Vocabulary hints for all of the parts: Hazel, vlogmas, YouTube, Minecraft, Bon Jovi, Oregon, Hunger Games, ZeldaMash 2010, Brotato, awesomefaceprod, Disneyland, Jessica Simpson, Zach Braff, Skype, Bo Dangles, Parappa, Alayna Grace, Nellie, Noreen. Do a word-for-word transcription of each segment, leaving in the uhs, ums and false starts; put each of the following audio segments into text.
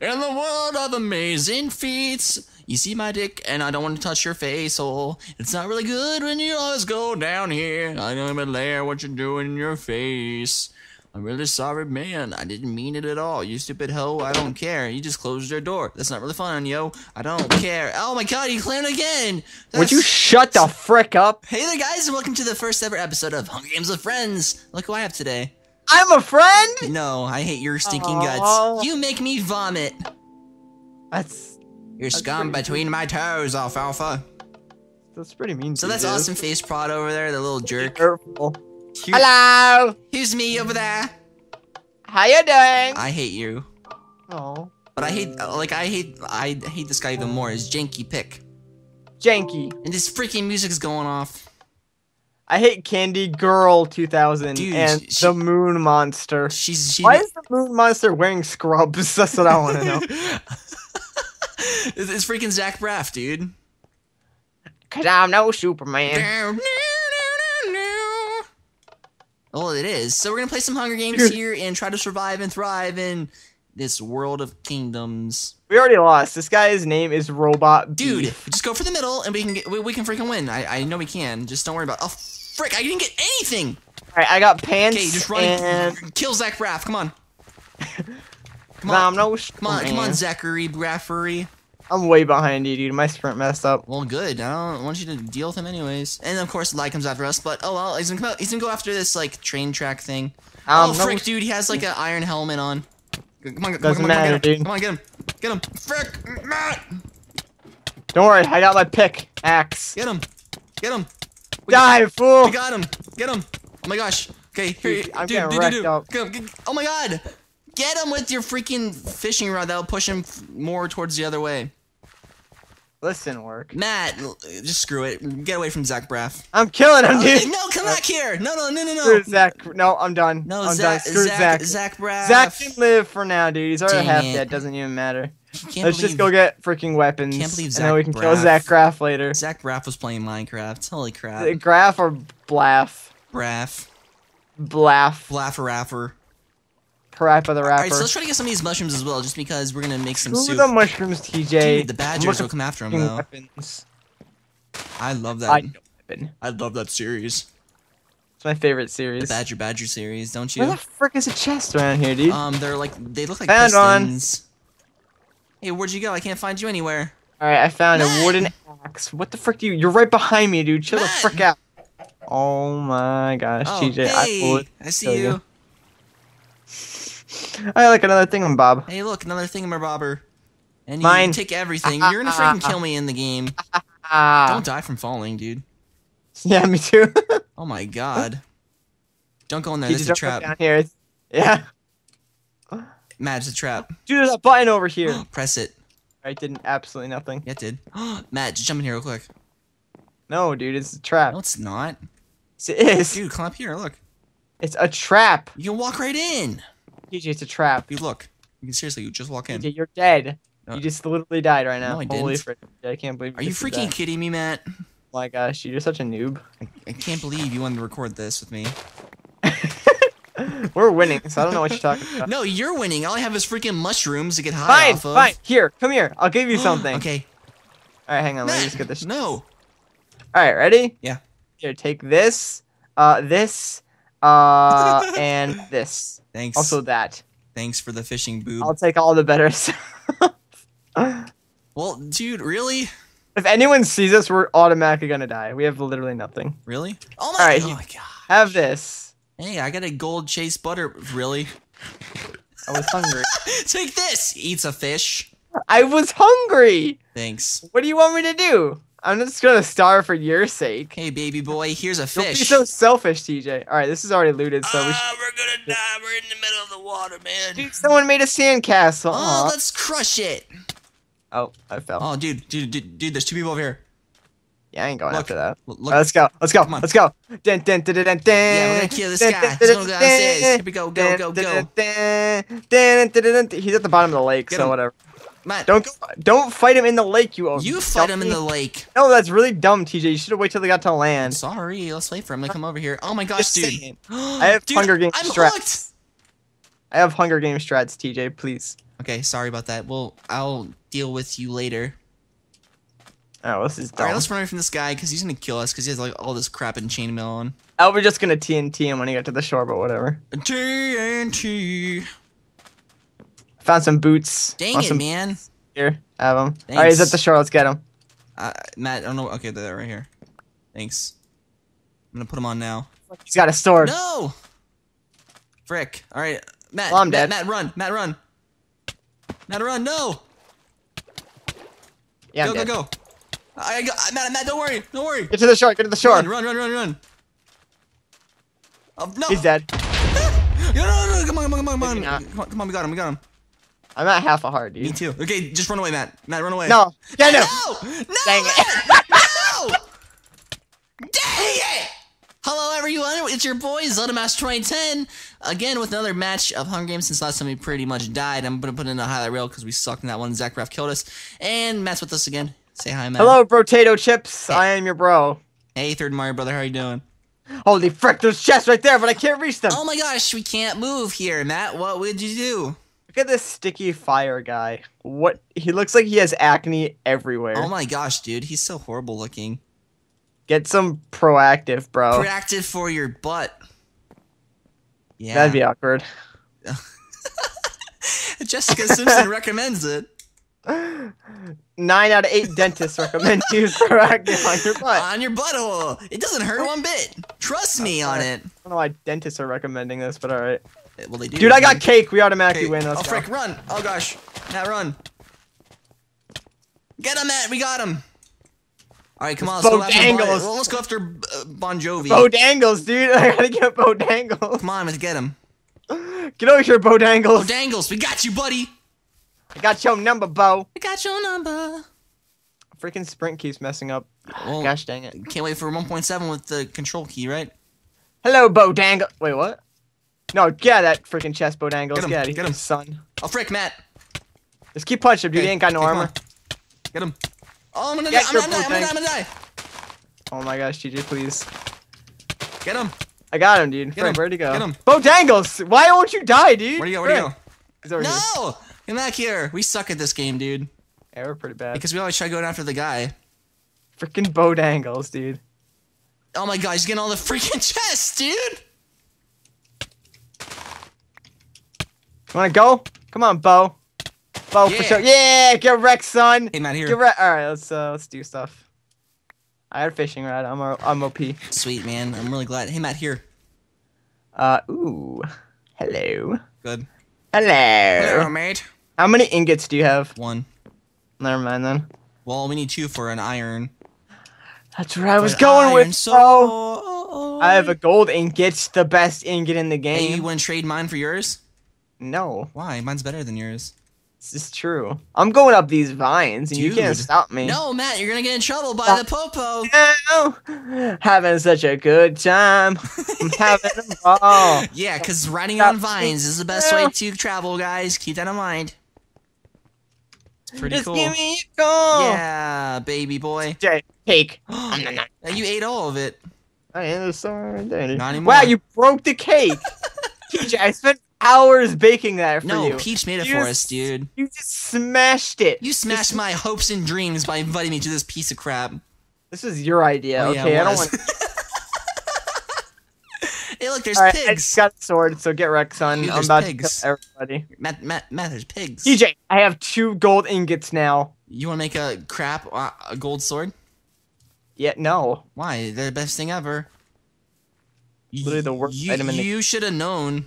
In the world of amazing feats, you see my dick and I don't want to touch your face, oh. It's not really good when you always go down here. I don't even layer what you're doing in your face. I'm really sorry, man. I didn't mean it at all. You stupid hoe, I don't care. You just closed your door. That's not really fun, yo. I don't care. Oh my god, you clown again! That's... Would you shut the frick up? Hey there, guys, and welcome to the first ever episode of Hunger Games with Friends. Look who I have today. I'm a friend? No, I hate your stinking Aww. guts. You make me vomit. That's... You're that's scum between mean. my toes, Alfalfa. That's pretty mean So that's did. Awesome Face Prod over there, the little jerk. Careful. Here's, Hello! Here's me over there. How you doing? I hate you. Oh. But I hate, like, I hate, I hate this guy even more. His janky pick. Janky. And this freaking music's going off. I hate Candy Girl two thousand. Dude, and she, the Moon Monster. She's. She, Why is the Moon Monster wearing scrubs? That's what I want to know. It's freaking Zach Braff, dude. Cause I'm no Superman. Oh, it is. So we're going to play some Hunger Games here and try to survive and thrive in this world of kingdoms. We already lost. This guy's name is Robot Dude, Beef. Just go for the middle and we can get, we, we can freaking win. I, I know we can. Just don't worry about it. Oh, frick. I didn't get anything. All right, I got pants. Okay, just run and... and kill Zach Braff. Come on. Come on. No, no come on, come on, Zachary Braffery. I'm way behind you, dude. My sprint messed up. Well, good. I don't want you to deal with him anyways. And, of course, Lai comes after us, but, oh, well, he's gonna, come out. He's gonna go after this, like, train track thing. Um, oh, frick, no. dude, he has, like, an iron helmet on. Come on, Doesn't come on, matter, come on, get him. Dude. Come on, get him. Get him. Frick, Matt! Don't worry, I got my pick. Axe. Get him. Get him. We Die, got, fool! We got him. Get him. Oh, my gosh. Okay, here, dude, I'm dude, getting dude, wrecked dude, dude. Up. Get him. Oh, my God! Get him with your freaking fishing rod. That'll push him more towards the other way. This didn't work. Matt, just screw it. Get away from Zach Braff. I'm killing him, dude. No, come back here. No, no, no, no, no. Screw Zach. No, I'm done. No, I'm Zach, done. Screw Zach. Zach Braff. Zach can live for now, dude. He's already Dang half it. dead. Doesn't even matter. Let's believe, just go get freaking weapons. Can't believe Zach and then we can Braff. kill Zach Braff later. Zach Braff was playing Minecraft. Holy crap. Graff or Blaff? Braff. Blaff. Blaffer-raffer. Parappa the Rapper. Alright, so let's try to get some of these mushrooms as well, just because we're gonna make some Ooh, soup. the mushrooms, T J. Dude, the badgers will come after him, though. Weapons. I love that. I, weapon. I love that series. It's my favorite series. The Badger Badger series, don't you? Where the frick is a chest around here, dude? Um, they're like, they look like found pistons. One. Hey, where'd you go? I can't find you anywhere. Alright, I found Matt. a wooden axe. What the frick do you- You're right behind me, dude. Chill Matt. the frick out. Oh my gosh, oh, T J. Hey, I, I see you. you. I like another thing on Bob. Hey, look, another thing on my bobber. And you Mine. take everything. You're gonna freaking kill me in the game. Don't die from falling, dude. Yeah, me too. Oh my god. Don't go in there. There's a trap. Down here. Yeah. Matt, it's a trap. Dude, there's a button over here. Press it. I didn't absolutely nothing. Yeah, it did. Matt, just jump in here real quick. No, dude, it's a trap. No, it's not. Yes, it is. Dude, come up here. Look. It's a trap. You can walk right in. T J, it's a trap. You look. You can seriously, you just walk in. T J, you're dead. No. You just literally died right now. No, I didn't. Holy frick. I can't believe you Are you freaking that. kidding me, Matt? Oh my gosh, you're such a noob. I, I can't believe you wanted to record this with me. We're winning, so I don't know what you're talking about. No, you're winning. All I have is freaking mushrooms to get high fine, off of. Fine, Here, come here. I'll give you something. Okay. All right, hang on. Matt, let me just get this. No. All right, ready? Yeah. Here, take this, uh, this, uh, and this. Thanks. Also that. Thanks for the fishing boob. I'll take all the better stuff. Well, dude, really? If anyone sees us, we're automatically gonna die. We have literally nothing. Really? Oh my, all right, oh my god. Have this. Hey, I got a gold chase butter. Really? I was hungry. Take this! Eats a fish. I was hungry! Thanks. What do you want me to do? I'm just gonna starve for your sake. Hey, baby boy, here's a fish. Don't be so selfish, T J. All right, this is already looted, so uh, we should... we're gonna die. We're in the middle of the water, man. Dude, someone made a sandcastle. Oh, Aww. let's crush it. Oh, I fell. Oh, dude, dude, dude, dude, there's two people over here. Yeah, I ain't going look, after that. Look, right, let's go. Let's go. Come on. Let's go. Dun, dun, dun, dun, dun, yeah, we're gonna kill this dun, guy. Dun, dun, dun, dun, Here we go. Go, go, go. He's at the bottom of the lake, Get so him. whatever. Matt, don't go, don't fight him in the lake, you old You fight him in the lake. No, that's really dumb, T J. You should have waited till they got to land. Sorry, let's wait for him to come over here. Oh my gosh, dude. I have dude, Hunger Games straps. I have Hunger Games strats, T J, please. Okay, sorry about that. Well, I'll deal with you later. Oh, this is dumb. Alright, let's run away from this guy, because he's going to kill us, because he has like all this crap and chainmail on. Oh, we're just going to T N T him when he got to the shore, but whatever. T N T! I found some boots. Dang it, some... man. Here, have him. Alright, he's at the shore, let's get him. Uh, Matt, I don't know. Okay, they're right here. Thanks. I'm going to put him on now. He's got a sword. No! Frick. Alright, Matt, well, I'm Matt, dead. Matt, run, Matt, run. Matt, run, no! Yeah, go, go, go. I got, Matt, Matt, don't worry, don't worry. Get to the shore, get to the shore. Run, run, run, run, run. Oh, no. He's dead. no, no, no, come on, come on, come on. Come on, come on, we got him, we got him. I'm at half a heart, dude. Me too. Okay, just run away, Matt. Matt, run away. No. Yeah, no. No, no, dang it. no. Dang it. Hello, everyone. It's your boy, ZeldaMash twenty ten. Again, with another match of Hunger Games. Since last time we pretty much died, I'm going to put in a highlight reel because we sucked in that one. Zach Braff killed us. And Matt's with us again. Say hi, Matt. Hello, Brotato Chips. Hey. I am your bro. Hey, Third Mario Brother. How are you doing? Holy frick, there's chests right there, but I can't reach them. Oh my gosh, we can't move here, Matt. What would you do? Look at this sticky fire guy. What? He looks like he has acne everywhere. Oh my gosh, dude. He's so horrible looking. Get some proactive, bro. Proactive for your butt. Yeah. That'd be awkward. Jessica Simpson recommends it. Nine out of eight dentists recommend you use proactive on your butt. On your butthole. It doesn't hurt one bit. Trust me on it. I don't know why dentists are recommending this, but all right. Well, they do. Dude, I got cake. We automatically win. Oh, frick, run. Oh, gosh. Matt, run. Get him, Matt. We got him. All right, come on. Bo Dangles. Let's go after Bon Jovi. Bo Dangles, dude. I got to get Bo Dangles. Come on, let's get him. Get over here, Bo Dangles. Bo Dangles. We got you, buddy. I got your number, Bo. I got your number. Freaking sprint keeps messing up. Well, gosh dang it. Can't wait for one point seven with the control key, right? Hello, Bo Dangle. Wait, what? No, yeah, that freaking chest, Bo Dangles. Get him, yeah, get him, son. Oh, frick, Matt. Just keep punching him, dude. Hey, he ain't got no armor. Get him. Oh, I'm gonna die. I'm gonna die. I'm gonna die. I'm gonna die. Oh my gosh, G G, please. Get him. I got him, dude. Frick, where'd he go? Get him. Bo Dangles. Why won't you die, dude? Where'd he go? Where'd he go? He's over here. No! Come back here. We suck at this game, dude. Yeah, we're pretty bad. Because we always try going after the guy. Freaking Bo Dangles, dude. Oh my god, he's getting all the freaking chests, dude! Wanna go? Come on, Bo. Bo, yeah. For sure. Yeah, get wrecked, son! Hey, Matt, here. Get wrecked. Alright, let's, uh, let's do stuff. I had a fishing rod. I'm, I'm O P. Sweet, man. I'm really glad. Hey, Matt, here. Uh, ooh. Hello. Good. Hello. Hello, mate. How many ingots do you have? One. Never mind then. Well, we need two for an iron. That's where I was going with, bro. I have a gold ingot, the best ingot in the game. Hey, you want to trade mine for yours? No. Why? Mine's better than yours. This is true. I'm going up these vines, and dude, you can't stop me. No, Matt, you're gonna get in trouble by uh, the popo. No, having such a good time. I'm having a ball. Yeah, because riding stop on vines me. Is the best way to travel, guys. Keep that in mind. It's pretty just cool. Give me a call. Yeah, baby boy. Cake. You ate all of it. I am sorry, Danny. Not anymore. Wow, you broke the cake. T J, I spent hours baking that for no, you. No, Peach made it you for just, us, dude. You just smashed it. You smashed this my hopes and dreams by inviting me to this piece of crap. This is your idea, oh, yeah, okay? I don't want. Hey, look, there's right, pigs. I just got a sword, so get wrecked, son. Dude, I'm about pigs. To kill everybody. Matt, Matt, Matt, there's pigs. T J, I have two gold ingots now. You want to make a crap, uh, a gold sword? Yeah, no. Why? They're the best thing ever. Literally the worst you, item in the You should have known.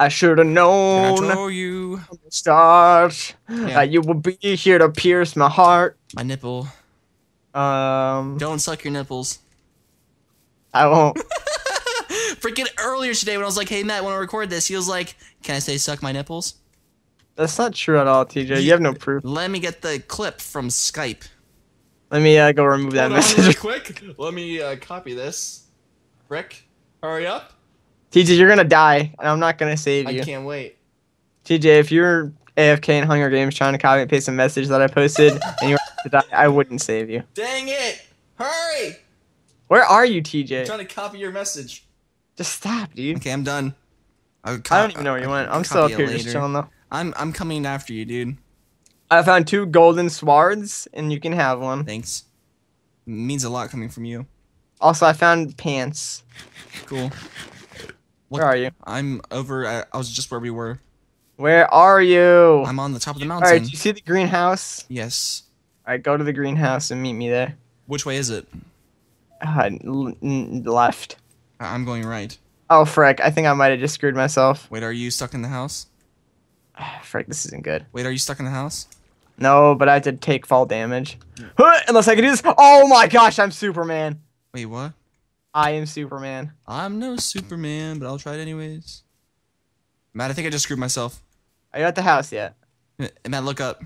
I should have known. I told you. From the start. Yeah. Uh, you will be here to pierce my heart. My nipple. Um. Don't suck your nipples. I won't. Freaking earlier today when I was like, hey, Matt, want to record this? He was like, can I say suck my nipples? That's not true at all, T J. You, you have no proof. Let me get the clip from Skype. Let me uh, go remove that Hold message. Really quick. Let me uh, copy this. Rick, hurry up. T J, you're gonna die, and I'm not gonna save you. I can't wait. T J, if you're A F K in Hunger Games trying to copy and paste a message that I posted, and you're to die, I wouldn't save you. Dang it! Hurry! Where are you, T J? I'm trying to copy your message. Just stop, dude. Okay, I'm done. I, would I don't even know where you went. I'm still up here later. Just chilling though. I'm I'm coming after you, dude. I found two golden swords, and you can have one. Thanks. It means a lot coming from you. Also, I found pants. Cool. What, where are you? I'm over. I, I was just where we were. Where are you? I'm on the top of the mountain. All right. Do you see the greenhouse? Yes. All right. Go to the greenhouse and meet me there. Which way is it? Uh, left. I'm going right. Oh, frick. I think I might have just screwed myself. Wait, are you stuck in the house? Frick, this isn't good. Wait, are you stuck in the house? No, but I did take fall damage. Unless I can do this. Oh my gosh, I'm Superman. Wait, what? I am Superman. I'm no Superman, but I'll try it anyways. Matt, I think I just screwed myself. Are you at the house yet? Matt, look up.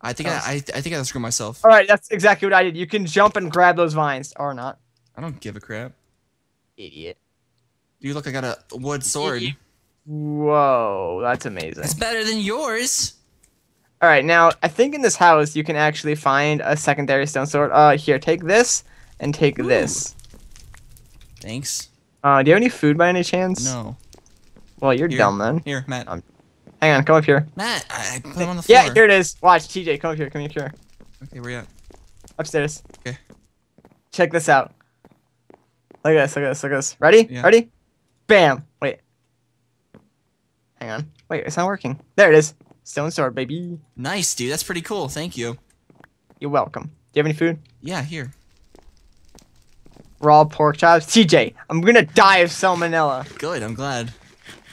I think I, I, I think I screwed myself. All right, that's exactly what I did. You can jump and grab those vines, or not. I don't give a crap. Idiot. Dude, look, I got a wood sword. Idiot. Whoa, that's amazing. It's better than yours. All right, now I think in this house you can actually find a secondary stone sword. Uh, here, take this and take Ooh. This. Thanks. Uh, do you have any food by any chance? No. Well, you're here. Dumb then. Here, Matt. Um, hang on, come up here. Matt, I put him on the floor. Yeah, here it is. Watch, T J, come up here, come up here. Okay, where you at? Upstairs. Okay. Check this out. Look at this, look at this, look at this. Ready? Yeah. Ready? Bam. Wait. Hang on. Wait, it's not working. There it is. Stone sword, baby. Nice, dude. That's pretty cool. Thank you. You're welcome. Do you have any food? Yeah, here. Raw pork chops. T J, I'm going to die of salmonella. Good. I'm glad.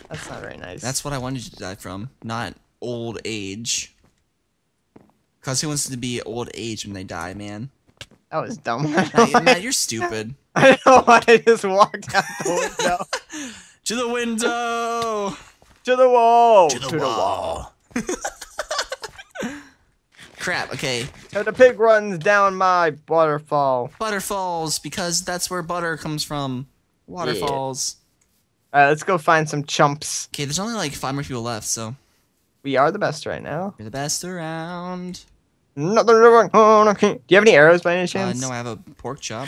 That's not very nice. That's what I wanted you to die from, not old age. Because who wants to be old age when they die, man? That was dumb. Matt, Matt, you're stupid. I know. I just walked out the window. To the window. To the wall! To the to wall! The wall. Crap, okay. So the pig runs down my waterfall. Butterfalls, because that's where butter comes from. Waterfalls. Yeah. Alright, let's go find some chumps. Okay, there's only like five more people left, so. We are the best right now. We're the best around. Nothing wrong. Do you have any arrows by any chance? Uh, no, I have a pork chop.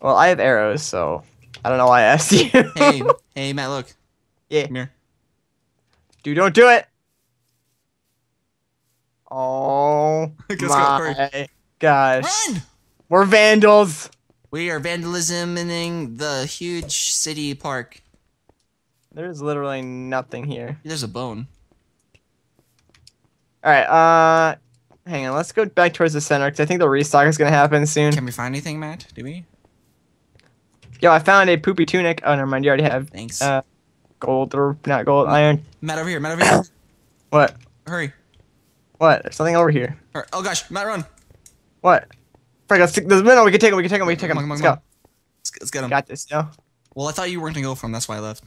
Well, I have arrows, so I don't know why I asked you. Hey, hey, Matt, look. Yeah. Come here. Dude, don't do it! Oh my gosh. Run! We're vandals! We are vandalisming the huge city park. There's literally nothing here. There's a bone. Alright, uh... hang on, let's go back towards the center, because I think the restock is going to happen soon. Can we find anything, Matt? Do we? Yo, I found a poopy tunic. Oh, never mind, you already have. Thanks. Uh, Gold or not gold, iron. Matt, over here, Matt, over here. What? Hurry. What? There's something over here. Oh gosh, Matt, run. What? Frick, let's take, there's a minute, we can take him, we can take him, we can take him. Come on, come on, let's come on. Go. Let's, let's get him. Got this, yo. Well, I thought you weren't gonna go for him, that's why I left.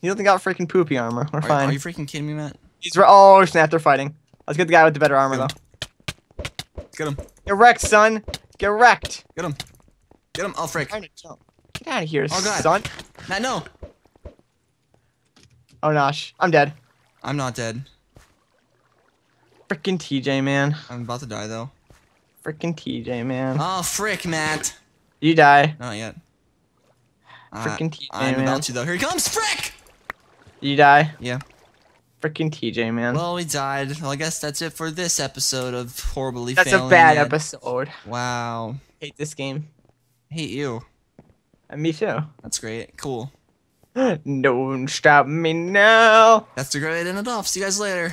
He only got freaking poopy armor. We're are, fine. Are you freaking kidding me, Matt? He's re oh, snap, they're fighting. Let's get the guy with the better armor, get though. Let's get him. Get wrecked, son. Get wrecked. Get him. Get him. Oh, frick. Get out of here, oh, God. Son. Matt, no. Oh, nosh. I'm dead. I'm not dead. Frickin' T J, man. I'm about to die, though. Frickin' T J, man. Oh, frick, Matt. You die. Not yet. Frickin' T J, I'm man. I'm about to, though. Here he comes. Frick! You die. Yeah. Frickin' T J, man. Well, we died. Well, I guess that's it for this episode of Horribly Failing. That's a bad yet. episode. Wow. I hate this game. I hate you. And me, too. That's great. Cool. Don't stop me now. That's a great end it off. See you guys later.